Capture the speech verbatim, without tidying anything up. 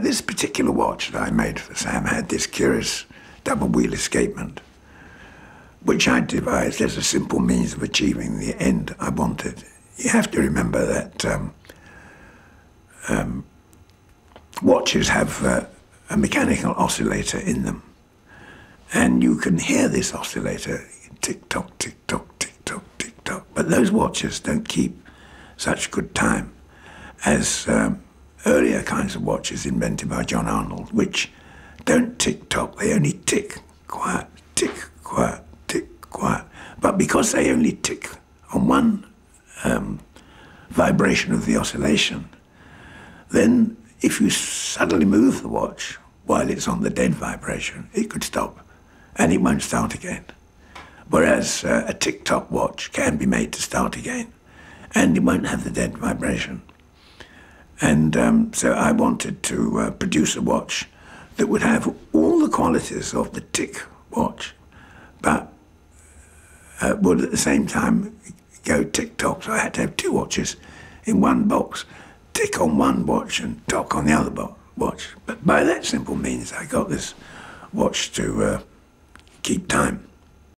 This particular watch that I made for Sam had this curious double wheel escapement, which I devised as a simple means of achieving the end I wanted. You have to remember that um, um, watches have uh, a mechanical oscillator in them, and you can hear this oscillator tick-tock, tick-tock, tick-tock, tick-tock, but those watches don't keep such good time as um, earlier kinds of watches invented by John Arnold, which don't tick-tock, they only tick, quiet, tick, quiet, tick, quiet. But because they only tick on one um, vibration of the oscillation, then if you suddenly move the watch while it's on the dead vibration, it could stop and it won't start again. Whereas uh, a tick-tock watch can be made to start again and it won't have the dead vibration. And um, so I wanted to uh, produce a watch that would have all the qualities of the tick watch, but uh, would at the same time go tick-tock. So I had to have two watches in one box, tick on one watch and tock on the other bo watch. But by that simple means, I got this watch to uh, keep time.